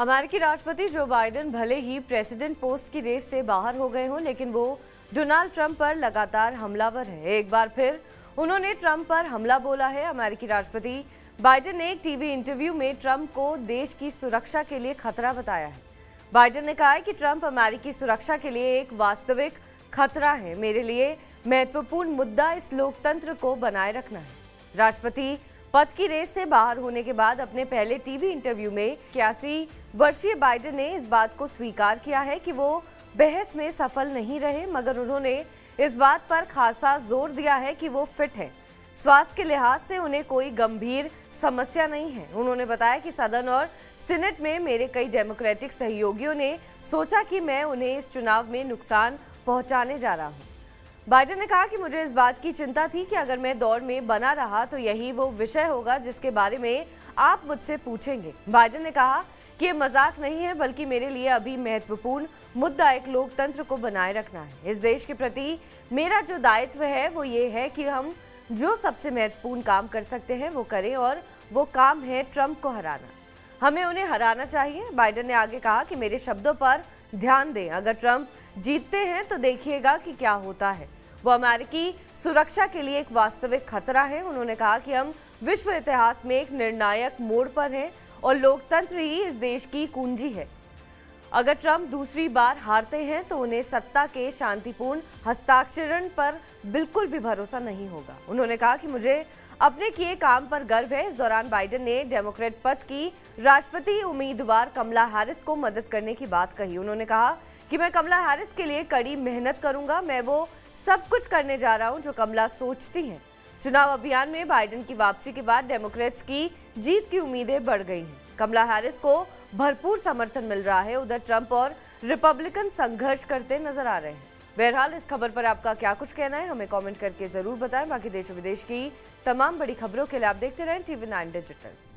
अमेरिकी राष्ट्रपति Joe Biden भले ही प्रेसिडेंट पोस्ट की रेस से बाहर हो गए हों, लेकिन वो डोनाल्ड ट्रंप पर लगातार हमलावर है। एक बार फिर उन्होंने ट्रंप पर हमला बोला है। अमेरिकी राष्ट्रपति बाइडेन ने एक टीवी इंटरव्यू में ट्रंप को देश की सुरक्षा के लिए खतरा बताया है। बाइडेन ने कहा है कि ट्रंप अमेरिकी सुरक्षा के लिए एक वास्तविक खतरा है। मेरे लिए महत्वपूर्ण मुद्दा इस लोकतंत्र को बनाए रखना है। राष्ट्रपति पद की रेस से बाहर होने के बाद अपने पहले टीवी इंटरव्यू में 81 वर्षीय बाइडेन ने इस बात को स्वीकार किया है कि वो बहस में सफल नहीं रहे, मगर उन्होंने इस बात पर खासा जोर दिया है कि वो फिट हैं। स्वास्थ्य के लिहाज से उन्हें कोई गंभीर समस्या नहीं है। उन्होंने बताया कि सदन और सीनेट में मेरे कई डेमोक्रेटिक सहयोगियों ने सोचा कि मैं उन्हें इस चुनाव में नुकसान पहुंचाने जा रहा हूं। बाइडेन ने कहा कि मुझे इस बात की चिंता थी कि अगर मैं दौड़ में बना रहा तो यही वो विषय होगा जिसके बारे में आप मुझसे पूछेंगे। बाइडेन ने कहा कि ये मजाक नहीं है, बल्कि मेरे लिए अभी महत्वपूर्ण मुद्दा एक लोकतंत्र को बनाए रखना है। इस देश के प्रति मेरा जो दायित्व है वो ये है कि हम जो सबसे महत्वपूर्ण काम कर सकते हैं वो करें, और वो काम है ट्रंप को हराना। हमें उन्हें हराना चाहिए। बाइडेन ने आगे कहा कि मेरे शब्दों पर ध्यान दें, अगर ट्रंप जीतते हैं तो देखिएगा कि क्या होता है। वो अमेरिकी सुरक्षा के लिए एक वास्तविक खतरा है। उन्होंने कहा कि हम विश्व इतिहास में एक निर्णायक मोड़ पर हैं और लोकतंत्र ही इस देश की कुंजी है। अगर ट्रंप दूसरी बार हारते हैं तो उन्हें सत्ता के शांतिपूर्ण हस्ताक्षरण पर बिल्कुल भी भरोसा नहीं होगा। उन्होंने कहा कि मुझे अपने किए काम पर गर्व है। इस दौरान बाइडेन ने डेमोक्रेट पद की राष्ट्रपति उम्मीदवार कमला हैरिस को मदद करने की बात कही। उन्होंने कहा कि मैं कमला हैरिस के लिए कड़ी मेहनत करूंगा। मैं वो सब कुछ करने जा रहा हूं जो कमला सोचती है। चुनाव अभियान में बाइडेन की वापसी के बाद डेमोक्रेट्स की जीत की उम्मीदें बढ़ गई हैं। कमला हैरिस को भरपूर समर्थन मिल रहा है। उधर ट्रंप और रिपब्लिकन संघर्ष करते नजर आ रहे हैं। बहरहाल इस खबर पर आपका क्या कुछ कहना है हमें कमेंट करके जरूर बताएं। बाकी देश विदेश की तमाम बड़ी खबरों के लिए आप देखते रहें टीवी 9 डिजिटल।